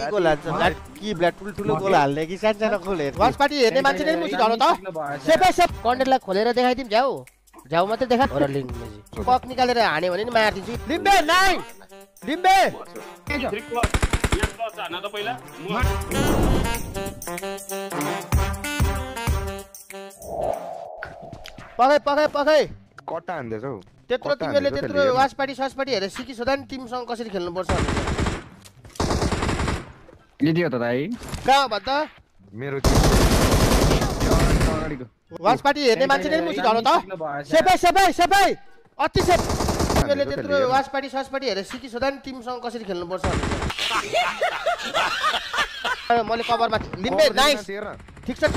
खोलेर त्यत्रो तिमीले त्यत्रो वासपाडी हेरे सिकी सोधान टिमसँग कसरी खेल्नु पर्छ नि दियो त दाइ का हो त मेरो टिम अगाडिको वासपाडी हेर्ने मान्छेले मुछि ढलो त सेपै अति सेप तिमीले त्यत्रो वासपाडी हेरे सिकी सोधान टिमसँग कसरी खेल्नु पर्छ मैले कभरमा लिम्बे नाइस ठीक छ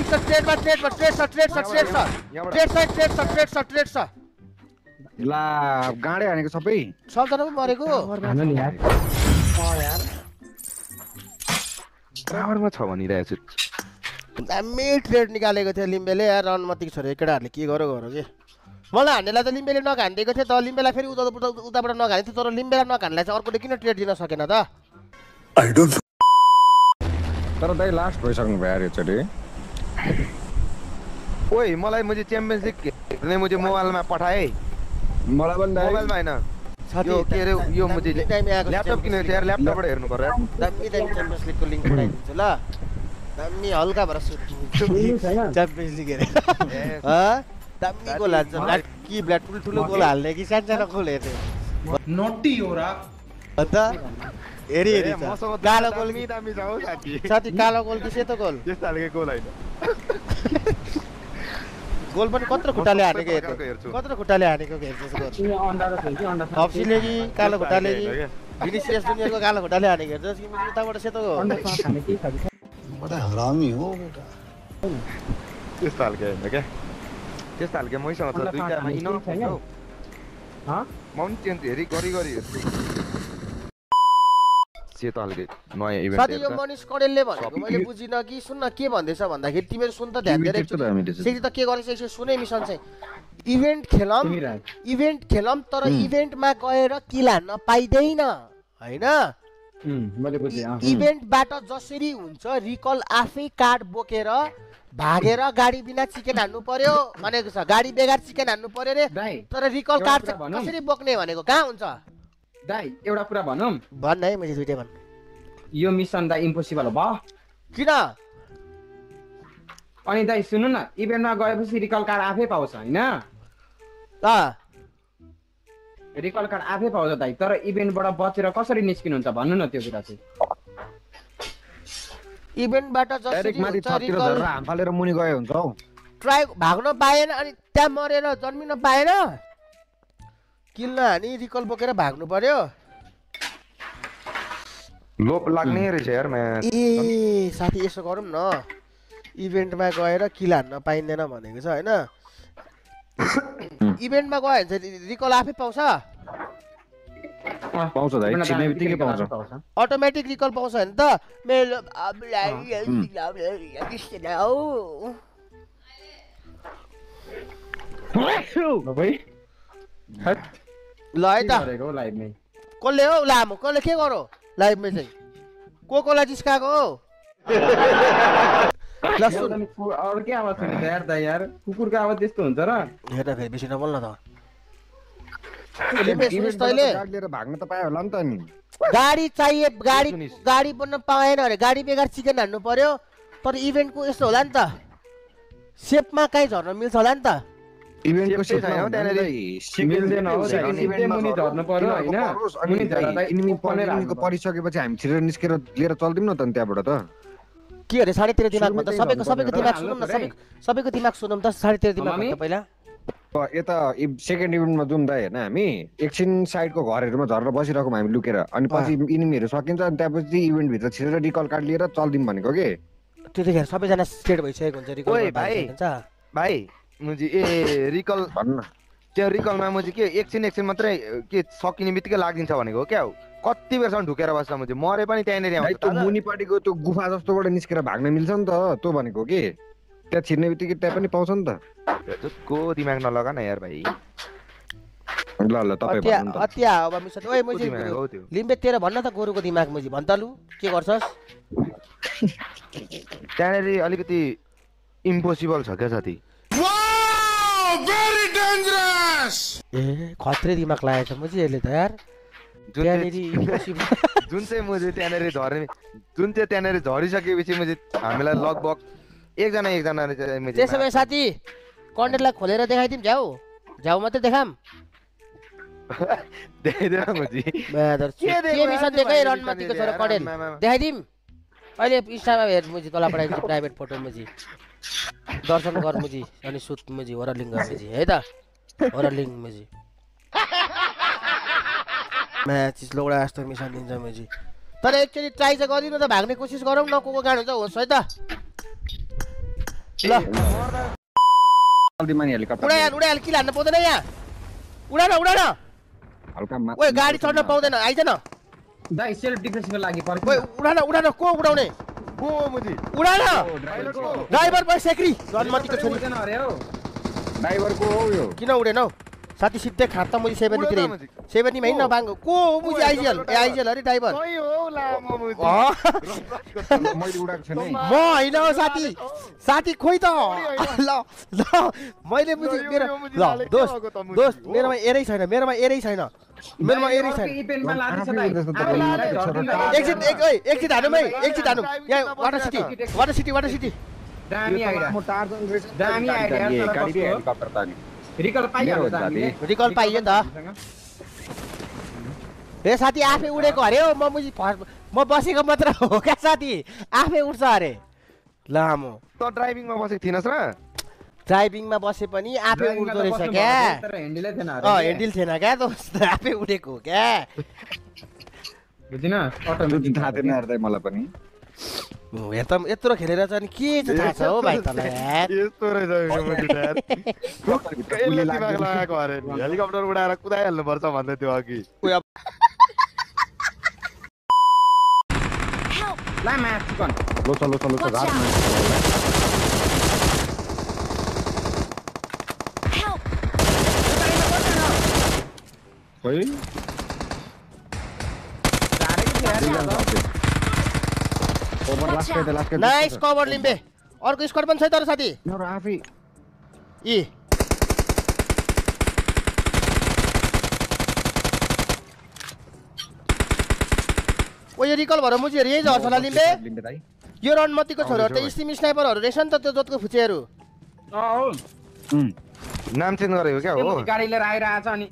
ट्रेड छ ला गाडे हानेको सबै सबजना मरेको हान्नु नि यार टावरमा छ भनिरहेछ दामी ट्रेड निकालेको थियो लिम्बेले यार रन मात्रै छोरे केटाहरुले के गर्यो के मलाई हान्नेलाई त लिम्बेले नगान्देको थियो त लिम्बेलाई फेरि उताबाट नगाने थियो तर लिम्बेलाई नगान्नेलाई चाहिँ अर्कोले किन ट्रेड दिन सकेन त आई डोन्ट तर दाइ लास्ट भइसक्नु भयो यार यसरी ओइ मलाई मुझे च्याम्पियन्स लिग हेर्ने मुझे मोबाइलमा पठाए मलाई पनि मोबाइल मा हैन यो के रे यो मुझे ल्यापटप किन यार ल्यापटप बाट हेर्नु पर्यो दामी च्याम्पियन्स लीग को लिंक पठाइदिन्छु ल दामी हल्का भर सुत्छु च्याम्पियन्स लीग हेरे ह दामी गोल हान्छ कि ब्ल्याक ठुलो गोल हाल्ने कि सानसानो गोल हेर्ने नोटी हो र त हेरि कालो गोल नि दामी छ हो साथी कालो गोल कि सेतो गोल त्यस्तो हालको गोल हैन गोल पनि कत्रो खुट्टाले हानेको हेर्छस् हप्सीले कि कालो खुट्टाले कि विनिसियस दुनियाको कालो खुट्टाले हानेको हेर्छस् कि उताबाट सेतो बडा हरामी हो बेटा त्यस्तो हालके मैसँग छ दुईटामा इनर छैन ह माउन्टेन हेरी गरी हेर्छु सेतो हालके नयाँ इभेन्ट साथी यो मनीष कडेलले भनेको मैले बुझिन कि सुन्न के भन्दैछ भन्दाखेरि तिमीले सुन त ध्यान दिएर एकचोटि त के गरेछ एकचोटि सुनै मिसन चाहिँ इभेन्ट खेलम तर इभेन्टमा गएर किल हान्न पाइदैन हैन मैले बुझे इभेन्टबाट जसरी हुन्छ रिकल आफै कार्ड बोकेर भागेर गाडी बिना चिकन हान्नु पर्यो भनेको छ गाडी बेगार चिकन हान्नु पर्यो रे तर रिकल कार्ड चाहिँ कसरी बोक्ने भनेको कहाँ हुन्छ दाइ एउटा कुरा भनौं भन्न है मैले दुईटै भन यो मिसन दाइ इम्पोसिबल हो भ किन अनि दाइ सुन्नु न इभेन्टमा गएपछि रिकल कार्ड आफै पाउँछ हैन त रिकल कार्ड आफै पाउँछ दाइ तर इभेन्टबाट बचेर कसरी निस्किनु हुन्छ भन्नु न त्यो कुरा चाहिँ इभेन्टबाट जसरी रिकल हामफालेर मुनि गए हुन्छ हौ ट्राई भाग्न पाएन अनि त्यहाँ मरेर जन्मिन पाएन किन हानी रिकल बोकेर भाग्नु पर्यो लोप लाग्ने रहेछ यार म ए साथी यसो गरौँ न इभेन्टमा गएर किल हान्न पाइदैन भनेको छ हैन इभेन्टमा गयो भने रिकल आफै पाउँछ दाइ छिने बित्तिकै पाउँछ अटोमेटिक रिकल पाउँछ हैन त मेरो अब लाइट गरेको लाइभ नै कोले हो लामो कोले के गर्यो लाइभ मै चाहिँ कोकोला जिस्काको हो लसुन अरु के आवाज सुनि त यार यार कुकुरको आवाज त्यस्तो हुन्छ र हेर फेरि बेसी नबोल्न त लिम्बे सुनिस् तैले गाडी लिएर भाग्न त पाए होला नि त नि गाडी चाहिए गाडी बन्न पाएन अरे गाडी बेगार चिकन हान्नु पर्यो तर इभेन्टको यस्तो होला नि त सेपमा काई झर्न मिल्छ होला नि त इभेन्ट को सेट आयो त्यनेरी सिकिल्दैन हो सेकेन्ड इभेन्टमा मुनि झर्नु पर्यो हैन मुनि झर्दा इनिमी पनेर हामीको परिसकेपछि हामी छिरेर निस्केर लिएर चल्दिम न त त्यहाँबाट त के अरे 3.5 दिमागमा त सबैको दिमाग सुनौं न सबैको दिमाग सुनौं त 3.5 दिमागमा त पहिला एता सेकेन्ड इभेन्टमा जुम दाइ हैन हामी एकछिन साइडको घरहरुमा झरेर बसिरको हामी लुकेर अनि पछि इनिमीहरु सकिन्छ अनि त्यसपछि इभेन्ट भित्र छिरेर रिकल कार्ड लिएर चल्दिम भनेको के त्यतिखेर सबैजना स्टेट भइसकेको हुन्छ रिकल हुन्छ भाइ मुझे ए रिकल भन्न त्यो रिकलमा मुझे के एकछिन मात्रै के सकिने बित्तिकै लाग्दिन्छ भनेको क्या हो कति बेरसम्म ढुकेर बस्छ मुझे मरे पनि त्यही नै आउँछ त्यो मुनिपाटीको त्यो गुफा जस्तोबाट निस्केर भाग्न मिल्छ नि त त्यो भनेको के त्यहाँ छिर्ने बित्तिकै त्यहाँ पनि पाउँछ नि त त्यसको दिमाग नलगा न यार भाइ private photo Dorsan Gormuji and shoot Muji or a linga Match is lower asked to miss an injury. But actually, tries a god into the bag because she's got on no Wait, guard is on the powder. I don't know. That's self defense. Urana, Go, Muji. Urana, driver by Secretary. Don't want to go. Driver go. You know, no. Satisfied the Kata Muji 73. 70 main of Bango. Go, Muji, Isel, driver. Oh, I know Sati. Sati Koita. Law, law. My name is Law. Those, Mirama Eris, Mirama Eris. Mirma Eris, exit Anumay, exit Anum. What a city, what a city, what a city. Dami, Recall Payata, recall Payata. There's Hati Afe Udeco, Mamuji, Mobosica Matra, Casati, Afe Usare. Lamo, not driving Mobositina, driving Mabosipani, Ape Udor is a gas. Oh, until Senagato, Ape Udeco, gas. Good enough, automatic Hatinar de Malapani. Etam etro खेलेर चाहिँ के थाहा छ हो भाइ तलाई यस्तो रहेछ मेरो ड्याड कुकले दिमाग लगाएको अरे हेलिकप्टर उडाएर कुदाइहाल्नु पर्छ भन्दै थियो अघि ला माफ गर्न लो चलो चलो चलो घर मा खोइ सारे Nice cover, Limbe. Or go squad banchai tar sati. No Rafi. E. Oye recall baro mujhe range aur sala Limbe. Your on mati ko chhoro. Te isi sniper aur ration ta jot ko fucheru. Oh. Naam change garyo kya ho? Gari le rai raha cha ani.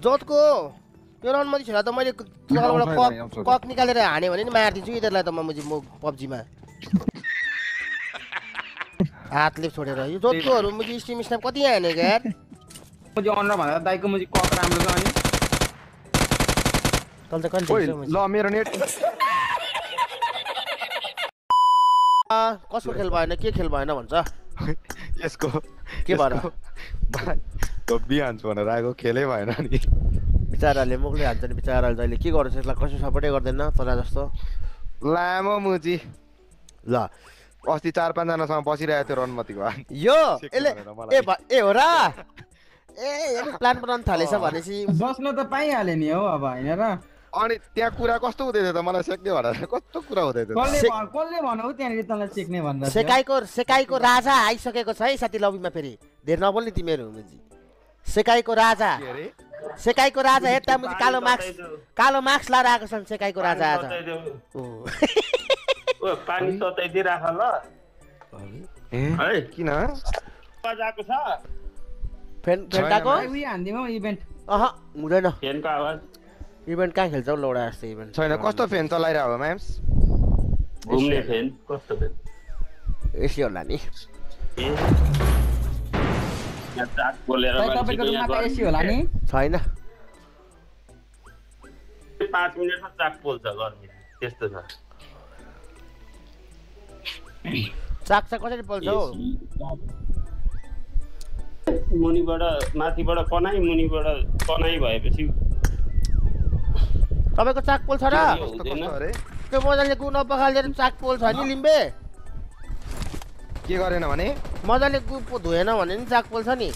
Jot ko. Your own money, I don't want to cock Nicolai. I never married you either. Let the Mamuji move Popjima. At least whatever you don't go to Muji Steam Snap at the end again. Put your honor, I come with cock Ramazani. Tell the country, law mirror it. Cosmo Kelvin, a kick Kelvin, one, sir. Yes, go. Give up. Don't be answered. I go kill him. Bichara Mugli Anthony Bichara Liki or just like Cosmopate or the Nathanasto Lamo Muji La Ostitar Panana San Posirator on Mativa. Yo, Eora Plan Pantales of Anisi was not the Payalinio. On it, Tiakura Costu, the Malasek, the other Cotukura, the Polyvano, and little Signivana. Sekaiko Raza, I saw Kosai Satilov Maperi. They're not only Timero Muji. Sekaiko Raza. Sekai ko raza heta mujhe kalo max la raako san sekai ko raza ata o pani tatai di rakha la hai kina bajako cha fenta ko ui handi ma event aha hudaina fan ko आवाज event ka khelchau lowda jस्तो event छैन कस्तो fan चलाइराहो म्याम्स घुम्ने fan कस्तो fan यसले होला नि यार बोलेर मान्छे यहाँ गर्छ होला नि छैन 5 मिनेटमा चाक पोल्छ गर्मी त्यस्तो छ चाक चाक कसरी पोल्छ हो मुनिबाट माथिबाट कनाई मुनिबाट कनाई भएपछि तपाईको चाक पोल्छ र कस्तो कस्तो अरे त्यो मजाले गु नपखालेर चाक पोल्छ नि लिम्बे के गरेन भने मजाले गुप धुएन भने नि चाक पोल्छ नि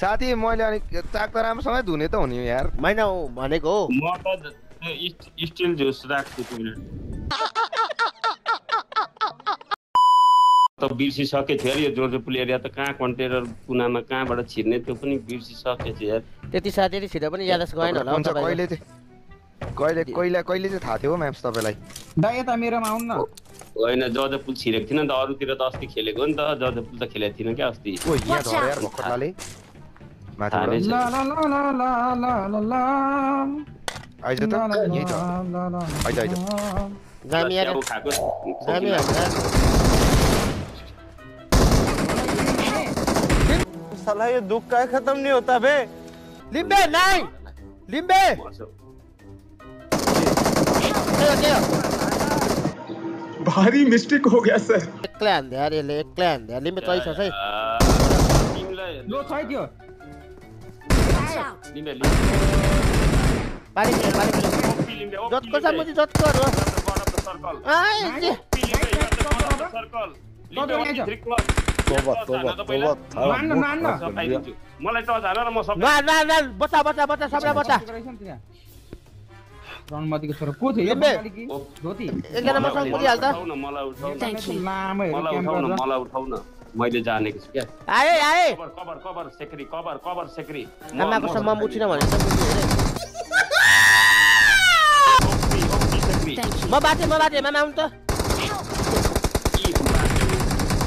साथी मैले अनि ताक त राम्रोसँगै धुने त हुने यार हैन हो भनेको हो म त स्टील जुस राख्छु तिमीले त बिर्सि सके थियो यो जोर्जे प्लेयर या त कहाँ कन्टेनर कुनामा कहाँबाट छिर्ने त्यो पनि बिर्सि सके थियो यार त्यति साथीले छिरे पनि यादस गएन होला कहिले कहिले चाहिँ थाहा थियो म्याप्स तपाईलाई दा यता मेरोमा आउन न होइन जर्जे पुल छिरेको थिन नि त अरुतिर त अस्ति खेलेको नि त जर्जे पुल त खेलेको थिन के अस्ति ओ यहाँ धर यार भक्करलाले माथि ला ला ला ला ला ला आइज त यही छ आइज आइज जामी यार जामी साला ये दुख का खत्म नहीं होता बे लिम्बे नहीं लिम्बे भारी मिस्टेक हो गया सर क्लैन दे यार ले क्लैन दे लिम्बे तोई छ सही लो थाई दियो लिम्बे लिम्बे जत को सा मुझे जत कर सर्कल आई सर्कल मैले जानेको छु क्या आए आए कभर सेक्री नामको सम्म उठिन भने म बाटे मामा आउन त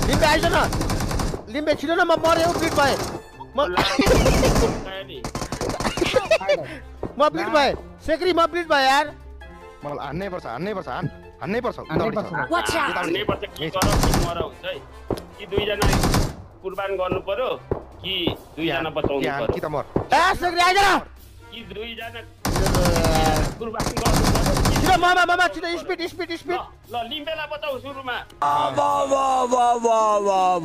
लिम्बे आइज न लिम्बे छिरो न म मर्यो ब्लिड भए म ब्लिड भए सेक्री म ब्लिड भए यार मलाई हान्नै पर्छ मर हुन्छ है कि दुई जना कुर्बान गर्नु पर्यो कि दुई जना बचाउनु पर्यो कि त मर ए सेक्री आइज न कि दुई जना कुर्बान गर्नु पर्यो मामा स्पीड ल लिम्बेला बचाऊ सुरुमा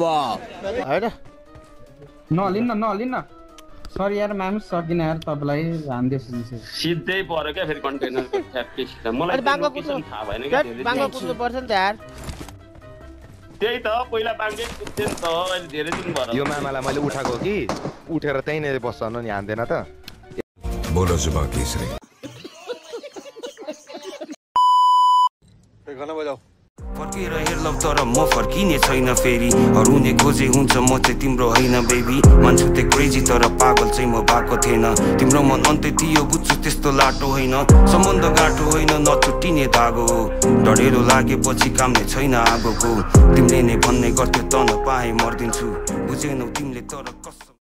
वा हैन न लिन्न सरी यार माम सकिन यार तपाईलाई राम्रै सुन्छु सिधै पर्यो के फेरि कन्टेनरको ठ्याक्कै सिधा मलाई बाङ्गो कुद्नु थाहा भएन के धेरै बाङ्गो कुद्नु पर्छ नि त यार त्यही त पहिला बाङ्गै कुद्थे नि त अहिले धेरै दिन भयो यो मामालाई मैले उठाको कि उठेर त्यही नै बस्छन नि हान्दैन त बोलो सुबह केसरी गाना बजाओ फर्केर हेर्लौ तर म फर्किने छैन फेरि हरुने खोजे हुन्छ म चाहिँ तिम्रो हैन बेबी मान्छे त क्रेजी तर पागल चाहिँ म भएको थिएन तिम्रो मन अन्त्य थियो बुझ्छु त्यस्तो लाटो होइन सम्बन्ध गाटो होइन नछुटिने धागो डढेलो लागेपछि कामले छैन आगोको तिमीले नै भन्ने गर्थ्यौ त नपाए मर्दिन्छु बुझेनौ तिमीले तर